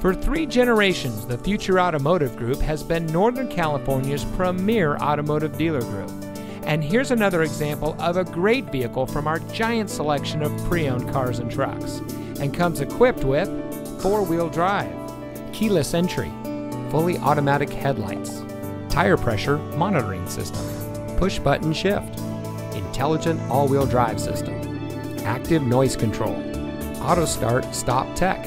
For 3 generations, the Future Automotive Group has been Northern California's premier automotive dealer group. And here's another example of a great vehicle from our giant selection of pre-owned cars and trucks, and comes equipped with 4-wheel drive, keyless entry, fully automatic headlights, tire pressure monitoring system, push-button shift, intelligent all-wheel drive system, active noise control, auto start stop tech,